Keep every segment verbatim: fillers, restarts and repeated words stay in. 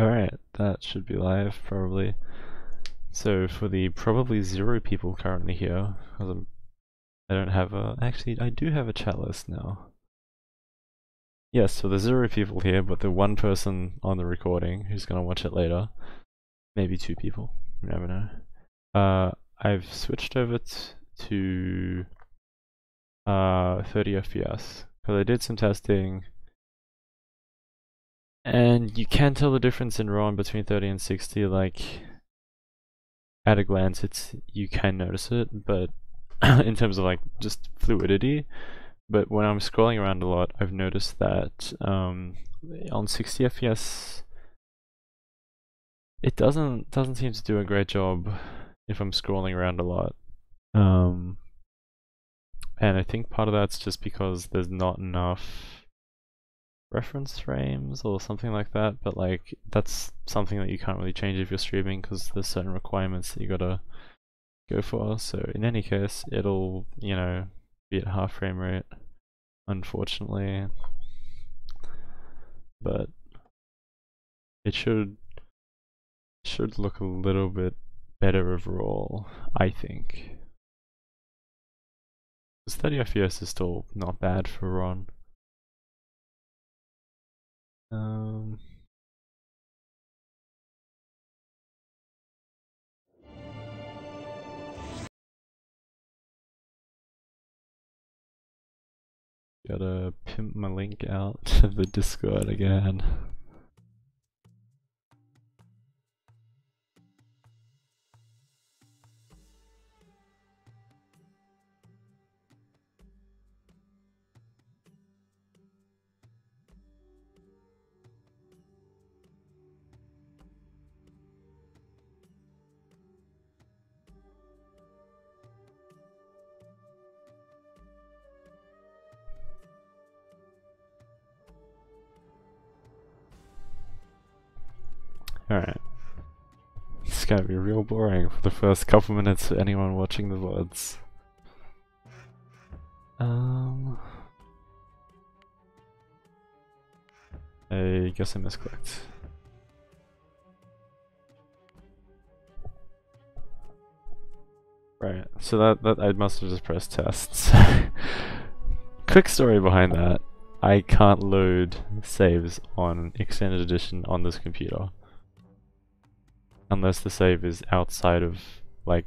Alright, that should be live, probably. So for the probably zero people currently here, because I'm, I don't have a... Actually, I do have a chat list now. Yes, so there's zero people here, but the one person on the recording who's going to watch it later. Maybe two people, you never know. Uh, I've switched over to uh, thirty F P S, because I did some testing. And you can tell the difference in R O M between thirty and sixty, like, at a glance, it's you can notice it, but in terms of, like, just fluidity. But when I'm scrolling around a lot, I've noticed that um, on sixty F P S, it doesn't doesn't seem to do a great job if I'm scrolling around a lot. Um, and I think part of that's just because there's not enough reference frames or something like that, but like that's something that you can't really change if you're streaming because there's certain requirements that you gotta go for. So in any case, it'll, you know, be at half frame rate, unfortunately, but it should should look a little bit better overall, I think. thirty F P S is still not bad for R O M. Um. Gotta pimp my link out to the Discord again. Alright, it's gonna be real boring for the first couple minutes for anyone watching the V O Ds. Um, I guess I misclicked. Right, so that, that I must have just pressed tests. Quick story behind that, I can't load saves on Extended Edition on this computer. Unless the save is outside of, like,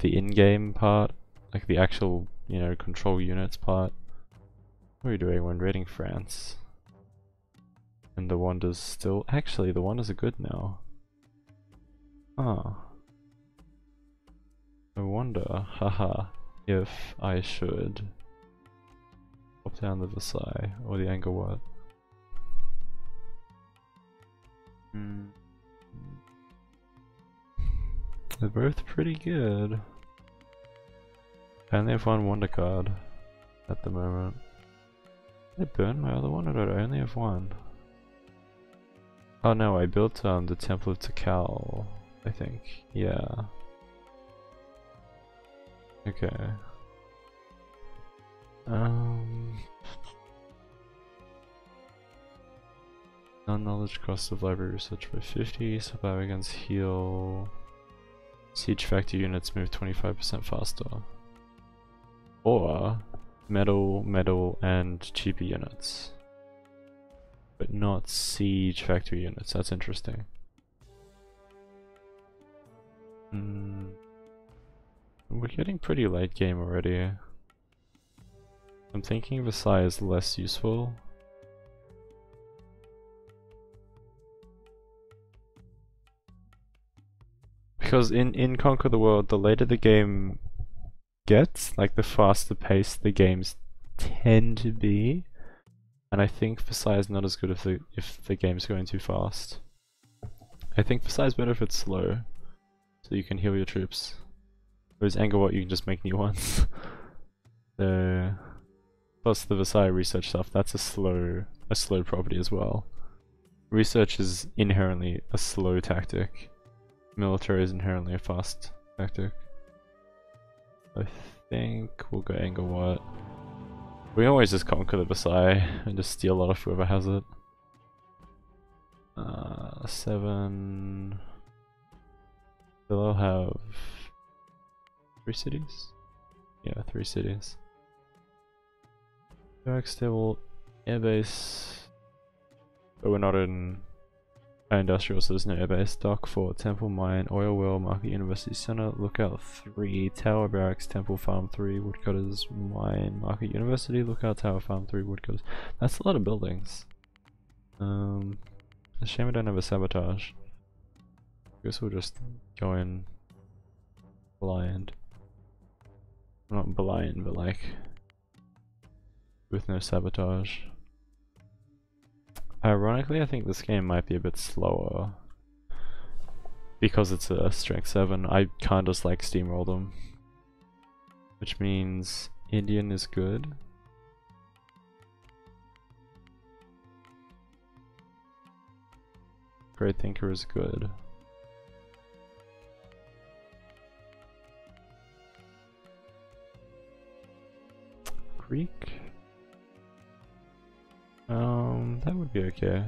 the in-game part, like the actual, you know, control units part. What are we doing? We're invading France. And the Wander's still... Actually, the Wander's are good now. Oh. I wonder, haha, if I should pop down the Versailles or the Angkor Wat. Hmm. They're both pretty good. I only have one Wonder card at the moment. Did I burn my other one or did I only have one? Oh no, I built um, the Temple of Tikal, I think. Yeah. Okay. Um. Non-knowledge cost of library research by fifty, survive against heal. Siege factor units move twenty-five percent faster. Or metal, metal, and cheaper units. But not siege factor units, that's interesting. Mm. We're getting pretty late game already. I'm thinking Versailles is less useful. Because in, in Conquer the World, the later the game gets, like the faster pace the games tend to be, and I think Versailles is not as good if the, if the game's going too fast. I think Versailles is better if it's slow, so you can heal your troops. Whereas Angkor Wat, you can just make new ones. So, plus the Versailles research stuff, that's a slow, a slow property as well. Research is inherently a slow tactic. Military is inherently a fast tactic. I think we'll go Angkor Wat. We always just conquer the Versailles and just steal a lot of whoever has it. Uh, a seven. Still I'll have three cities? Yeah, three cities. Dark stable airbase. But we're not in industrial, so there's no airbase. Dock, fort, temple, mine, oil well, market, university center, lookout three, tower, barracks, temple, farm three, woodcutters, mine, market, university, lookout, tower, farm three, woodcutters. That's a lot of buildings. Um, it's a shame I don't have a sabotage. I guess we'll just go in blind. Not blind, but like with no sabotage. Ironically, I think this game might be a bit slower because it's a strength seven. I can't just like steamroll them, which means Indian is good. Great thinker is good. Greek? Um, that would be okay.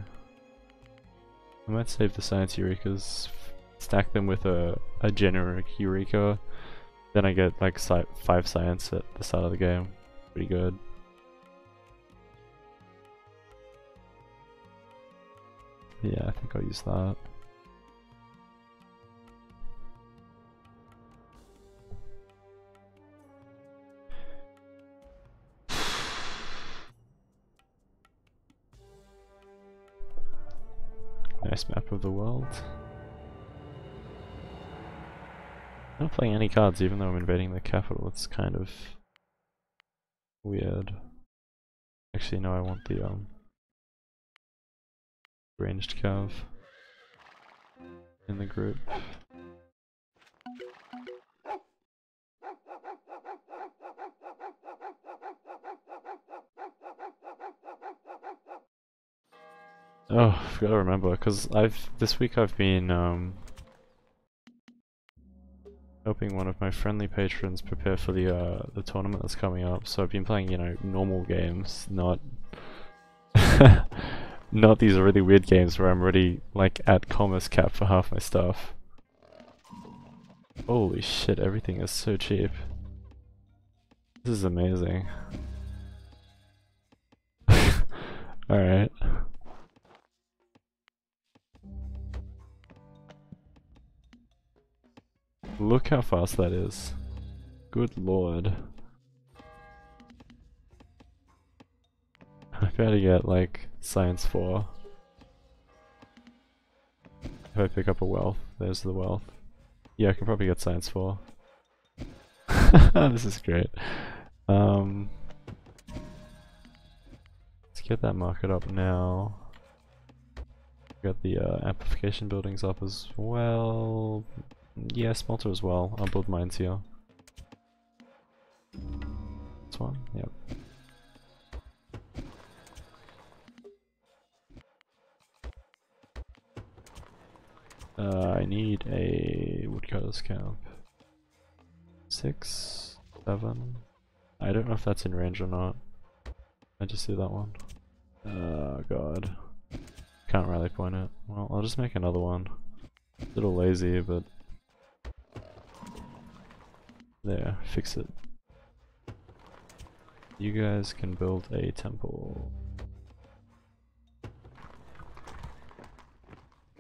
I might save the science Eurekas, stack them with a, a generic Eureka, then I get like sci five science at the start of the game. Pretty good. Yeah, I think I'll use that. Nice map of the world. I'm not playing any cards even though I'm invading the capital, it's kind of weird. Actually no, I want the um ranged cav in the group. Oh, I forgot to remember, because I've this week I've been um, helping one of my friendly patrons prepare for the uh, the tournament that's coming up. So I've been playing, you know, normal games, not not these really weird games where I'm already like at commerce cap for half my stuff. Holy shit! Everything is so cheap. This is amazing. All right. Look how fast that is. Good lord. I better get like science four. If I pick up a wealth, there's the wealth. Yeah, I can probably get science four. This is great. Um, let's get that market up now. Got the uh, amplification buildings up as well. Yeah, smelter as well. I'll build mines here. This one? Yep. Uh, I need a woodcutter's camp. Six? Seven? I don't know if that's in range or not. I just do that one. Oh god. Can't rally point it. Well, I'll just make another one. A little lazy, but... there, fix it. You guys can build a temple.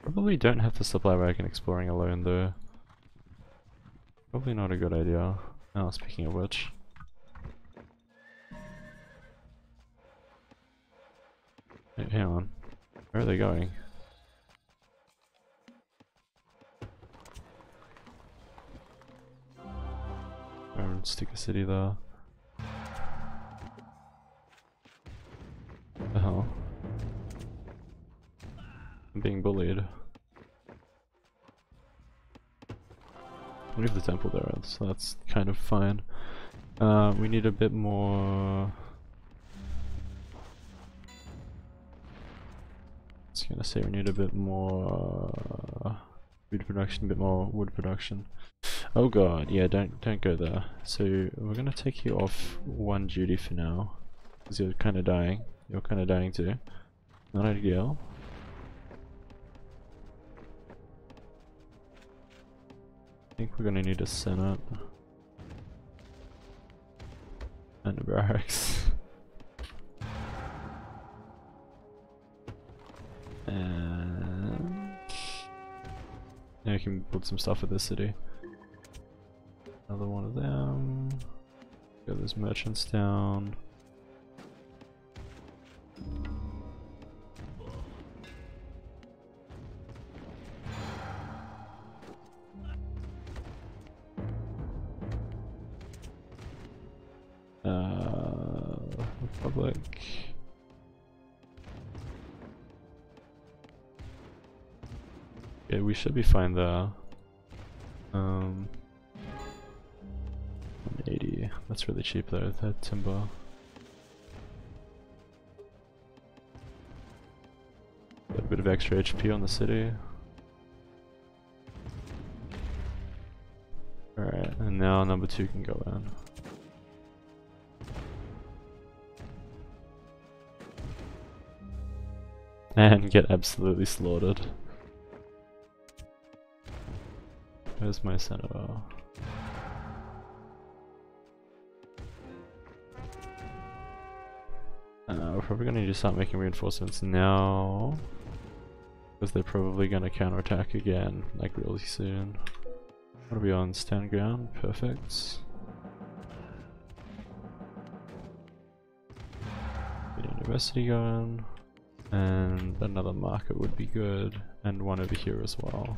Probably don't have the supply wagon exploring alone though. Probably not a good idea. Oh, speaking of which. Wait, hang on. Where are they going? Stick a city there. What the hell? I'm being bullied. We have the temple there, so that's kind of fine. Uh, we need a bit more... I was gonna say we need a bit more... food production, a bit more wood production. Oh god, yeah, don't don't go there. So we're gonna take you off one duty for now, because you're kind of dying. You're kind of dying too. Not ideal. I think we're gonna need a Senate and a barracks. And now we can build some stuff for this city. Another one of them. Go those merchants down. Uh, Republic. Okay, we should be fine there. Um, one eighty. That's really cheap though. That timber. Got a bit of extra H P on the city. All right, and now number two can go in. And get absolutely slaughtered. Where's my senator? Uh, we're probably gonna need to start making reinforcements now, because they're probably gonna counterattack again, like really soon. What are we on? Stand ground? Perfect. Get university going. And another market would be good, and one over here as well.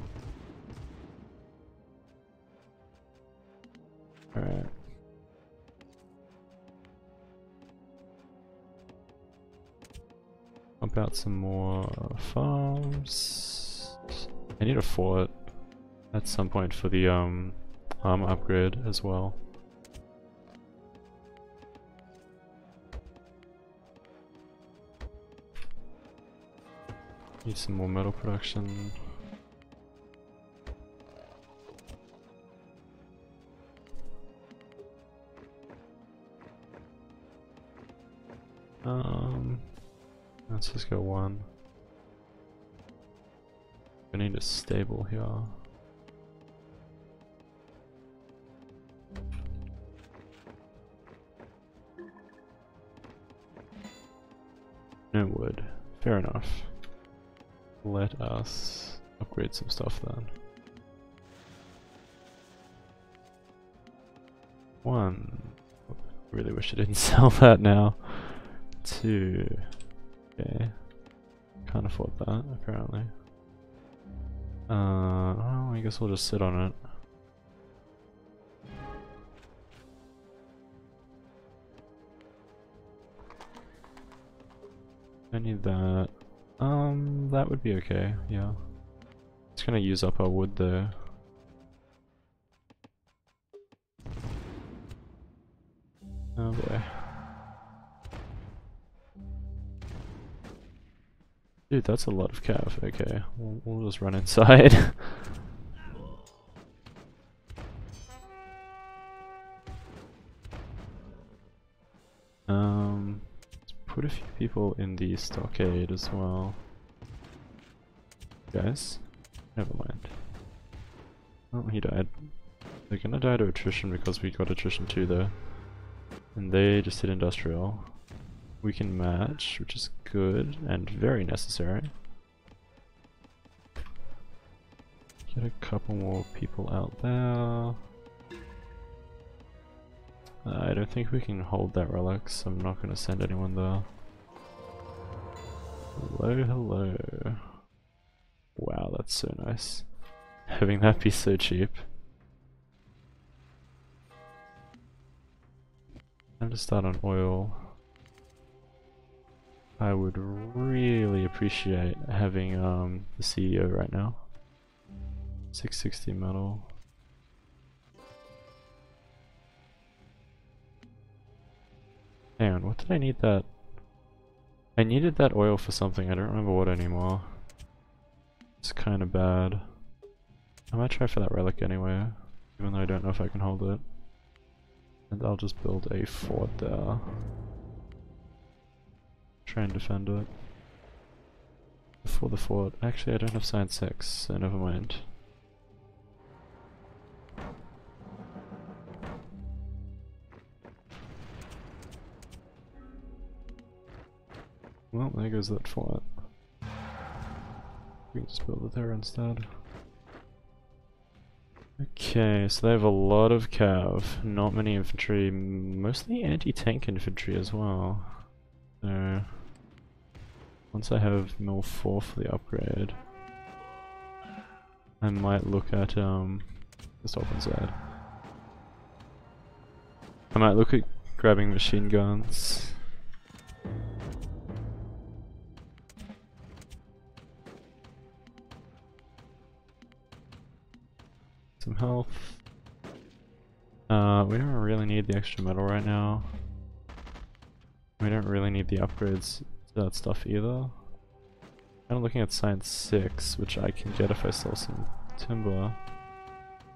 Alright. Pump out some more farms. I need a fort at some point for the um armor upgrade as well. Need some more metal production. Um, let's just go one. We need a stable here. No wood. Fair enough. Let us upgrade some stuff then. One. Really wish I didn't sell that now. Two. Okay. Can't afford that apparently. Uh, well, I guess we'll just sit on it. I need that. Um, that would be okay, yeah. It's gonna use up our wood though. Oh boy. Dude, that's a lot of cav. Okay, we'll, we'll just run inside. um... Put a few people in the stockade as well. Guys? Never mind. Oh, he died. They're gonna die to attrition because we got attrition too though. And they just did industrial. We can match, which is good and very necessary. Get a couple more people out there. I don't think we can hold that relic, so I'm not going to send anyone there. Hello, hello. Wow, that's so nice. Having that be so cheap. Time to start on oil. I would really appreciate having um, the C E O right now. six sixty metal. Hang on, what did I need that? I needed that oil for something, I don't remember what anymore. It's kinda bad. I might try for that relic anyway, even though I don't know if I can hold it. And I'll just build a fort there. Try and defend it. Before the fort. Actually, I don't have science six, so never mind. Well, there goes that fort. We can just build it there instead. Okay, so they have a lot of cav, not many infantry, mostly anti-tank infantry as well. So once I have mill four for the upgrade, I might look at um this open side. I might look at grabbing machine guns. Some health. Uh, we don't really need the extra metal right now. We don't really need the upgrades to that stuff either. I'm looking at science six, which I can get if I sell some timber.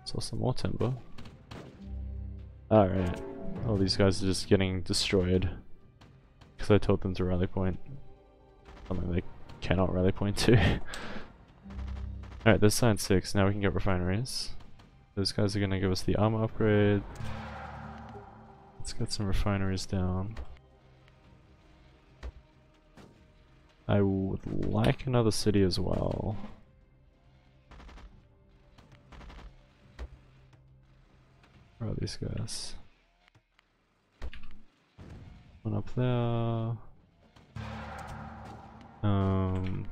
Sell some more timber. Alright. All these guys are just getting destroyed because I told them to rally point. Something they cannot rally point to. Alright, there's science six. Now we can get refineries. Those guys are going to give us the armor upgrade. Let's get some refineries down. I would like another city as well. Where are these guys? One up there. Um,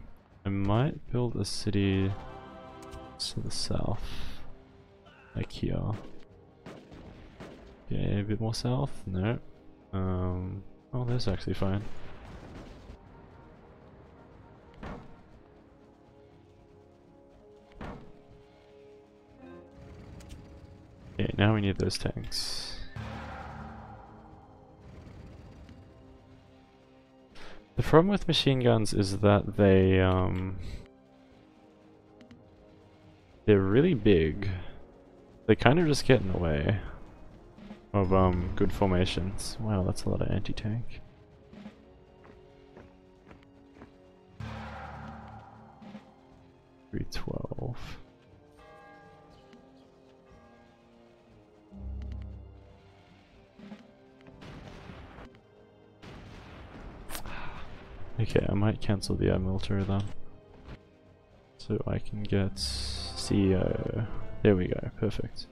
I might build a city to the south, like here. Okay, a bit more south. No. Um. Oh, that's actually fine. Okay, now we need those tanks. The problem with machine guns is that they, um... they're really big. They kind of just get in the way of, um, good formations. Wow, that's a lot of anti-tank. three twelve. Okay, I might cancel the air military then, so I can get C E O. There we go, perfect.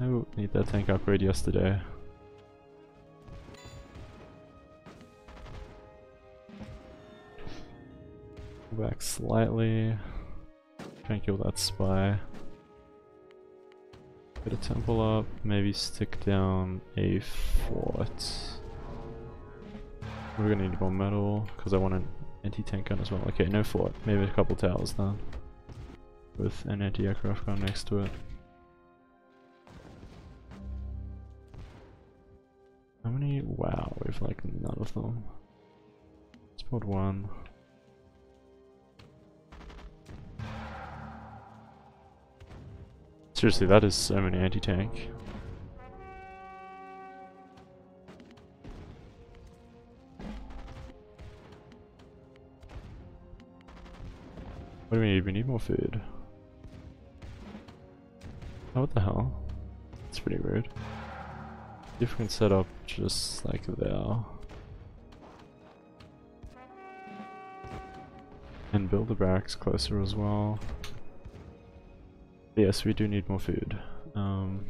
Oh, need that tank upgrade yesterday. Go back slightly, try and kill that spy. Get a temple up, maybe stick down a fort. We're gonna need more metal, because I want an anti-tank gun as well. Okay, no fort, maybe a couple towers then. With an anti-aircraft gun next to it. How many? Wow, we've like none of them. Let's build one. Seriously, that is so many anti-tank. What do we need? We need more food. Oh, what the hell? That's pretty rude. If we can set up just like there. And build the barracks closer as well. Yes, we do need more food. Um,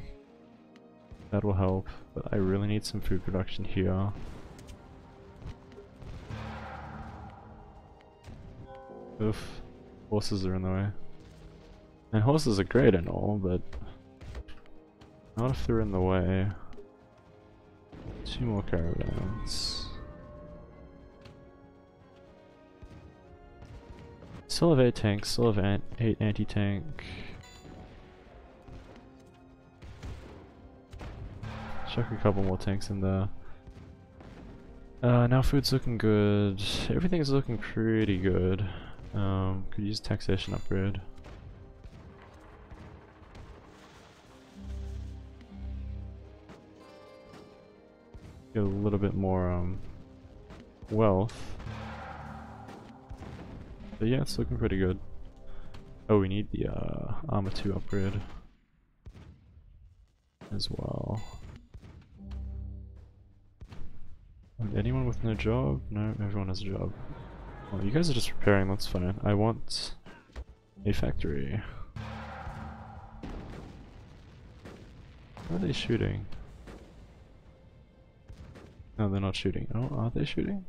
that will help, but I really need some food production here. Oof, horses are in the way. And horses are great and all, but not if they're in the way. Two more caravans. Still have eight tanks, still have an eight anti-tank. Chuck a couple more tanks in there. Uh, now food's looking good. Everything's looking pretty good. Um, could use taxation upgrade. Get a little bit more um, wealth. But yeah, it's looking pretty good. Oh, we need the uh, armor two upgrade. as well. Anyone with no job? No, everyone has a job. Well, you guys are just repairing, that's fine. I want a factory. What are they shooting? No, they're not shooting. Oh, are they shooting?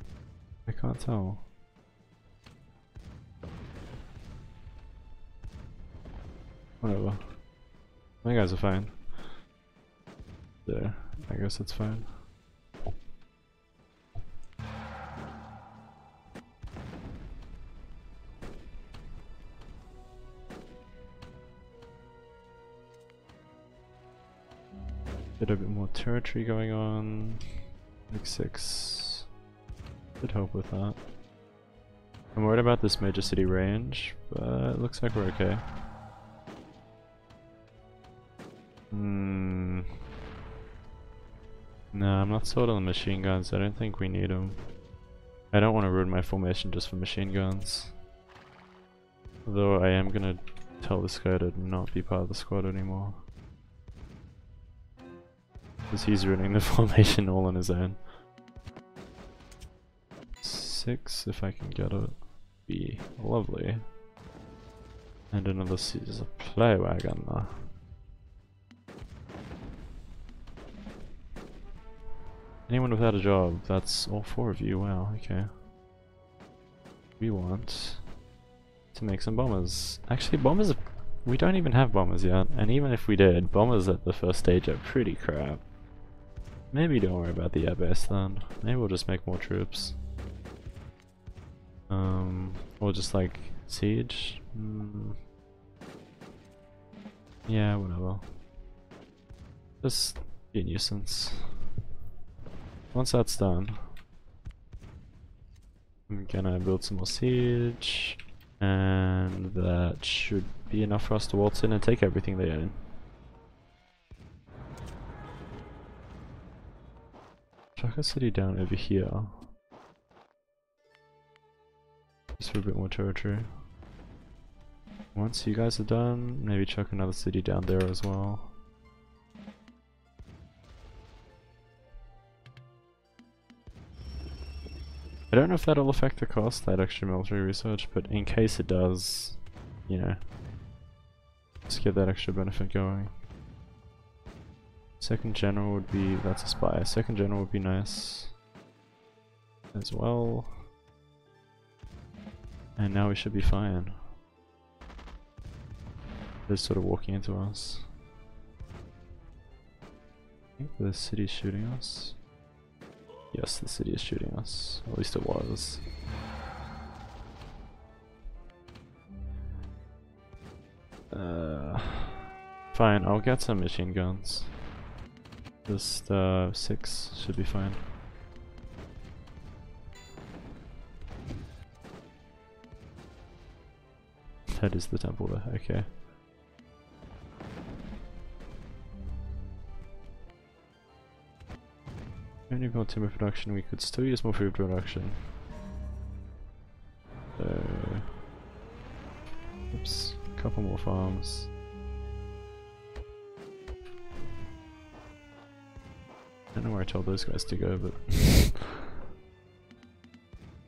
I can't tell. Whatever. My guys are fine. There. I guess that's fine. Bit a bit more territory going on. Like six. Could help with that. I'm worried about this major city range, but it looks like we're okay. Hmm. No, I'm not sold on the machine guns. I don't think we need them. I don't want to ruin my formation just for machine guns. Though I am gonna tell this guy to not be part of the squad anymore. Because he's ruining the formation all on his own. Six, if I can get it. Be lovely. And another supply wagon there. Anyone without a job? That's all four of you. Wow, okay. We want to make some bombers. Actually, bombers are... We don't even have bombers yet. And even if we did, bombers at the first stage are pretty crap. Maybe don't worry about the air base then. Maybe we'll just make more troops. Um, or just like siege. Mm. Yeah, whatever. Just be a nuisance. Once that's done, I'm gonna build some more siege, and that should be enough for us to waltz in and take everything they own. Chuck a city down over here. Just for a bit more territory. Once you guys are done, maybe chuck another city down there as well. I don't know if that'll affect the cost, that extra military research, but in case it does, you know, just get that extra benefit going. Second general would be, that's a spy, second general would be nice as well. And now we should be fine. They're sort of walking into us. I think the city's shooting us. Yes, the city is shooting us. At least it was. Uh, fine, I'll get some machine guns. Just uh, six should be fine. That is the temple there, okay. Only build timber production, we could still use more food production. So, oops, a couple more farms. I don't know where I told those guys to go, but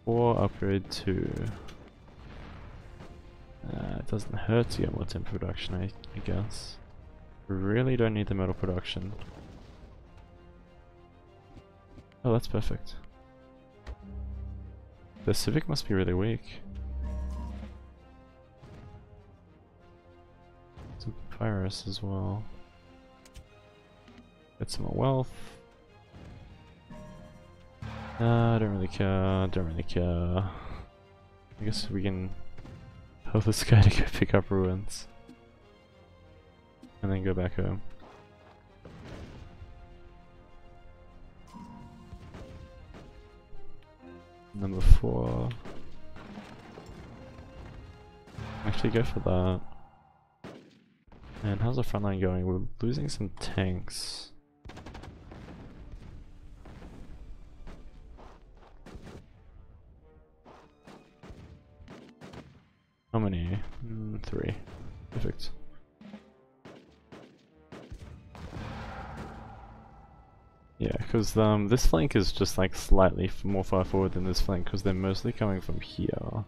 or upgrade to. Uh, it doesn't hurt to get more timber production, I, I guess. Really don't need the metal production. Oh, that's perfect. The Civic must be really weak. Some Papyrus as well. Get some more wealth. Nah, I don't really care, don't really care. I guess we can tell this guy to go pick up ruins. And then go back home. Number four. Actually, go for that. And how's the front line going? We're losing some tanks. How many? Mm, three. Perfect. Yeah, because um, this flank is just like slightly more far forward than this flank because they're mostly coming from here.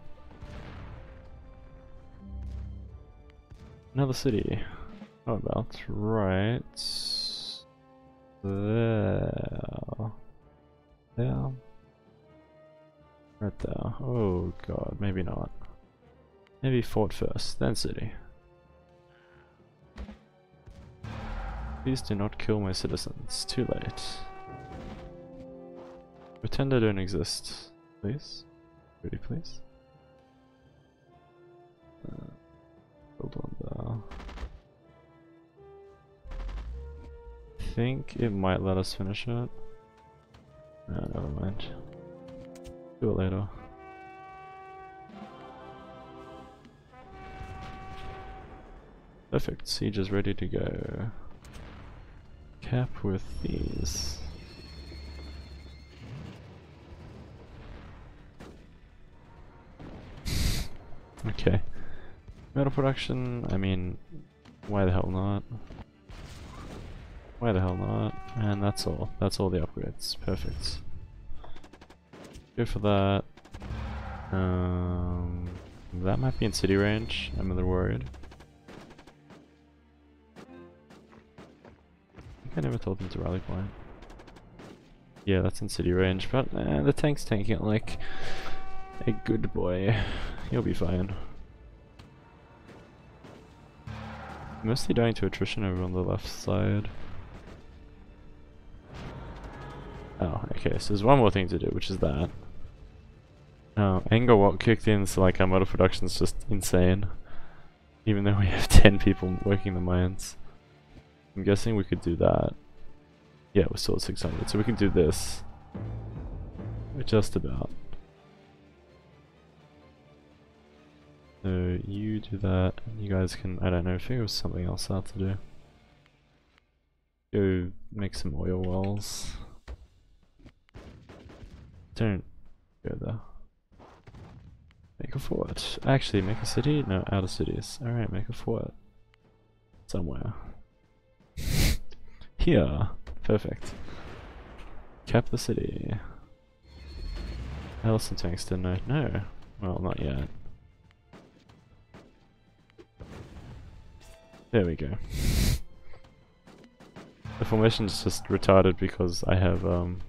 Another city. How about right there? There? Right there. Oh god, maybe not. Maybe fort first, then city. Please do not kill my citizens. Too late. Pretend I don't exist. Please? Pretty please? Uh, build on there. I think it might let us finish it. Nah, never mind. Do it later. Perfect. Siege is ready to go. Cap with these. Okay. Metal production, I mean, why the hell not? Why the hell not? And that's all. That's all the upgrades. Perfect. Go for that. Um, that might be in city range. I'm a little worried. I never told them to rally point. Yeah, that's in city range, but eh, the tank's tanking it like a good boy. He'll be fine. Mostly dying to attrition over on the left side. Oh, okay, so there's one more thing to do, which is that. Oh, Angawat kicked in, so like our model production's just insane. Even though we have ten people working the mines. I'm guessing we could do that. Yeah, we're still at six hundred, so we can do this. We're just about. So you do that, and you guys can, I don't know, figure something else out to do. Go make some oil wells. Don't go there. Make a fort. Actually, make a city? No, out of cities. Alright, make a fort. Somewhere. Here, perfect. Cap the city. Allison tanks didn't I? No. Well, not yet. There we go. The formation's just retarded because I have um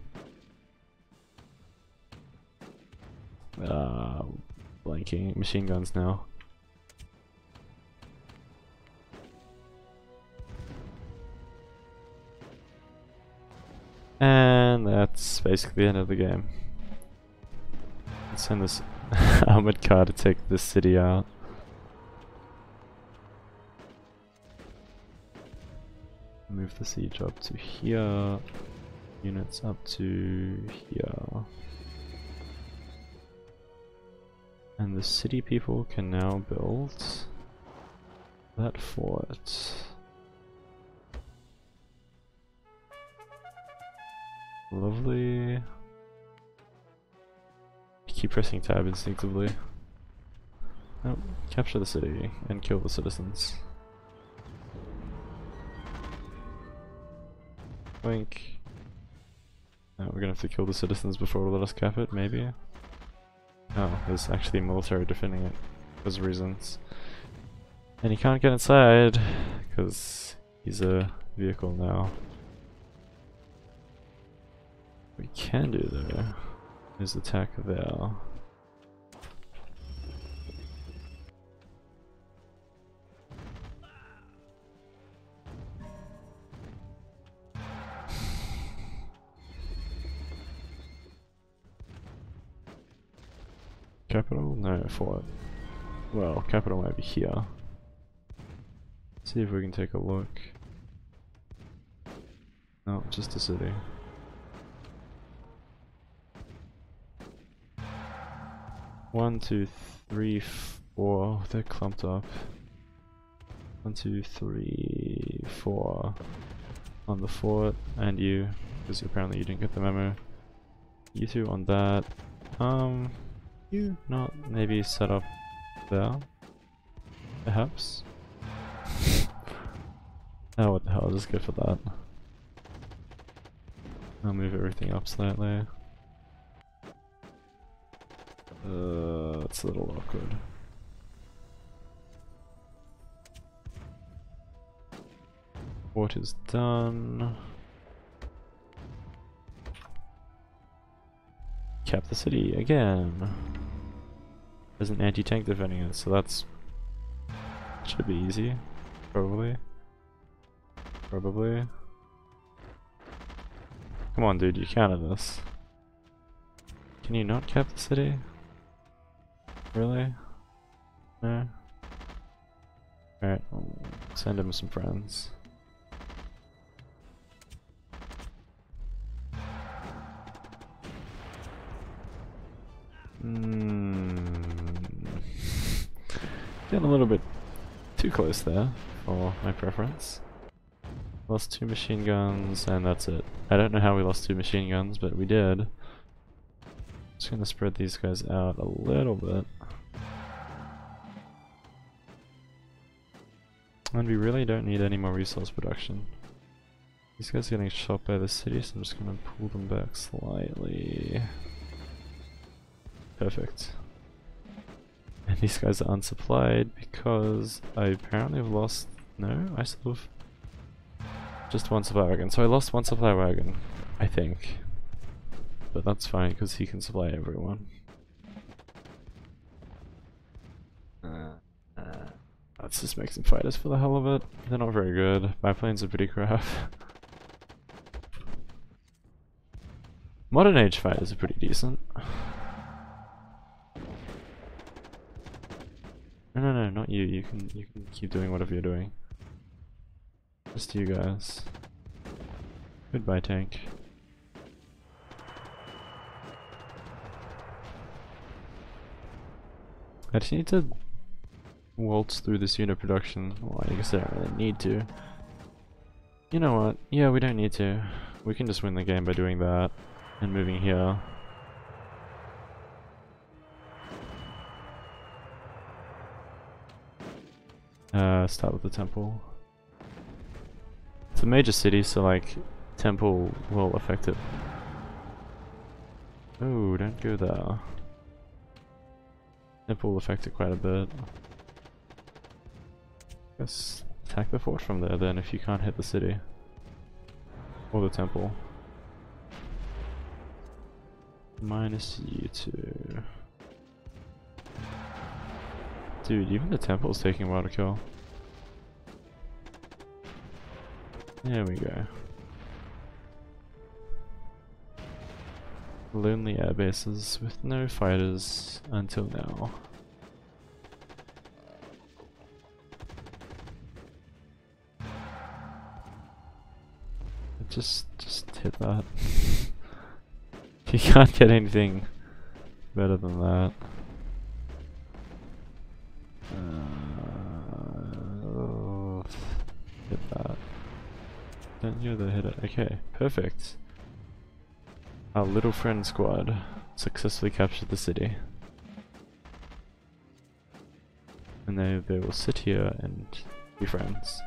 uh blanking machine guns now. And that's basically the end of the game. Let's send this armored car to take this city out. Move the siege up to here. Units up to here. And the city people can now build that fort. Lovely. I keep pressing tab instinctively. Oh, capture the city and kill the citizens. Blink. Oh, we're gonna have to kill the citizens before it'll let us cap it, maybe? Oh, there's actually military defending it because of reasons. And he can't get inside because he's a vehicle now. We can do though is attack there. Capital? No, fort. Well, capital might be here. Let's see if we can take a look. No, just a city. One, two, three, four. They're clumped up. One, two, three, four. On the fort, and you, because apparently you didn't get the memo. You two on that. Um, you not maybe set up there, perhaps. Oh, what the hell? I'll just go for that. I'll move everything up slightly. Uh, it's a little awkward. Water's done. Cap the city again. There's an anti-tank defending it, so that's should be easy, probably. Probably. Come on, dude, you counter this. Can you not cap the city? Really? No? Alright, I'll send him some friends. Hmm. Getting a little bit too close there for my preference. Lost two machine guns and that's it. I don't know how we lost two machine guns, but we did. Just gonna spread these guys out a little bit. And we really don't need any more resource production. These guys are getting shot by the city, so I'm just gonna pull them back slightly. Perfect. And these guys are unsupplied because I apparently have lost... No, I still have... Just one supply wagon. So I lost one supply wagon, I think. But that's fine because he can supply everyone. Uh, uh, let's just make some fighters for the hell of it. They're not very good. Biplanes are pretty crap. Modern age fighters are pretty decent. No, no, no, not you. You can you can keep doing whatever you're doing. Just you guys. Goodbye, tank. I just need to waltz through this unit production. Well, I guess I don't really need to. You know what? Yeah, we don't need to. We can just win the game by doing that and moving here. Uh, start with the temple. It's a major city, so like, temple will affect it. Oh, don't go there. Temple will affect it quite a bit. Just attack the fort from there then if you can't hit the city. Or the temple. Minus you two. Dude, even the temple is taking a while to kill. There we go. Lonely air bases with no fighters until now. Just, just hit that. You can't get anything better than that. Don't you the hitter? Okay, perfect. Our little friend squad successfully captured the city. And they, they will sit here and be friends.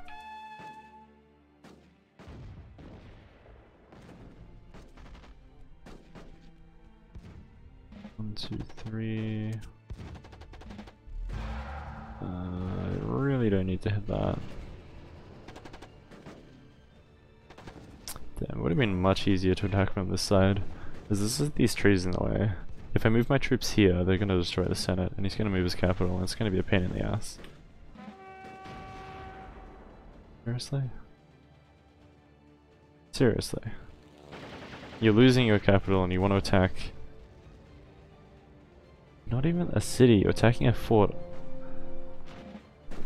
One, two, three. Uh, I really don't need to hit that. It would have been much easier to attack from this side, as this is these trees in the way. If I move my troops here, they're going to destroy the Senate, and he's going to move his capital, and it's going to be a pain in the ass. Seriously? Seriously. You're losing your capital and you want to attack... Not even a city, you're attacking a fort.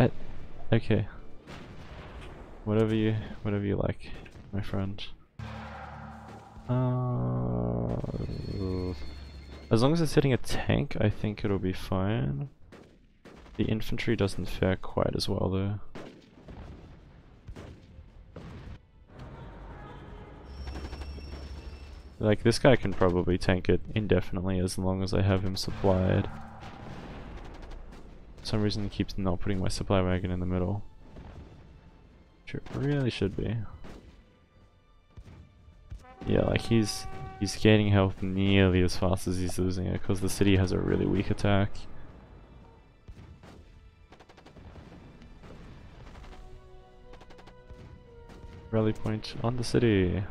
I... Okay. Whatever you... whatever you like, my friend. Uh, as long as it's hitting a tank, I think it'll be fine. The infantry doesn't fare quite as well though. Like, this guy can probably tank it indefinitely as long as I have him supplied. For some reason he keeps not putting my supply wagon in the middle. Which it really should be. Yeah, like he's he's gaining health nearly as fast as he's losing it because the city has a really weak attack. Rally point on the city.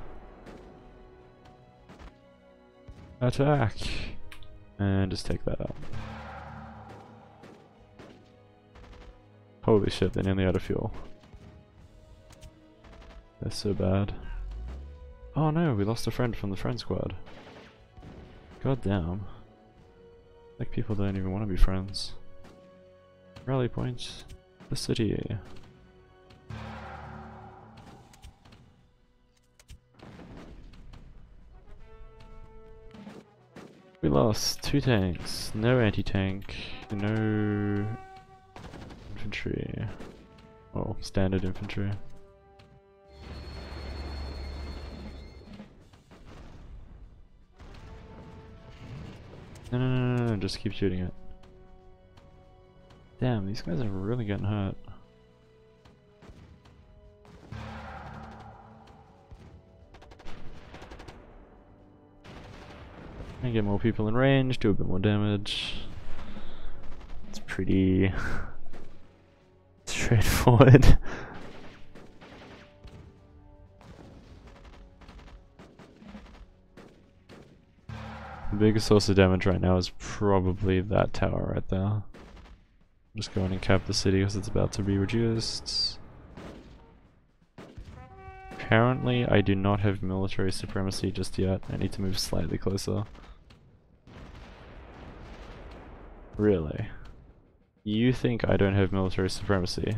Attack! And just take that out. Holy shit, they're nearly out of fuel. They're so bad. Oh no, we lost a friend from the friend squad. God damn. Like people don't even want to be friends. Rally point, the city. We lost two tanks, no anti-tank, no infantry, oh, standard infantry. No, no, no, no, no, just keep shooting it. Damn, these guys are really getting hurt. And get more people in range, do a bit more damage. It's pretty straightforward. The biggest source of damage right now is probably that tower right there. Just go in and cap the city because it's about to be reduced. Apparently I do not have military supremacy just yet. I need to move slightly closer. Really? You think I don't have military supremacy?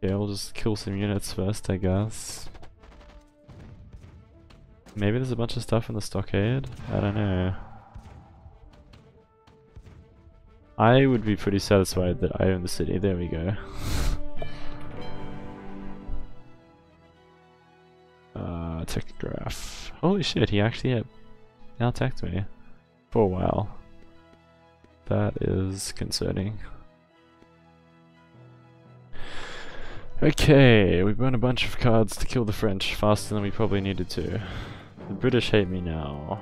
Yeah, we'll just kill some units first, I guess. Maybe there's a bunch of stuff in the stockade? I don't know. I would be pretty satisfied that I own the city. There we go. uh, Technograph. Holy shit, he actually attacked me. For a while. That is concerning. Okay, we burn a bunch of cards to kill the French faster than we probably needed to. The British hate me now.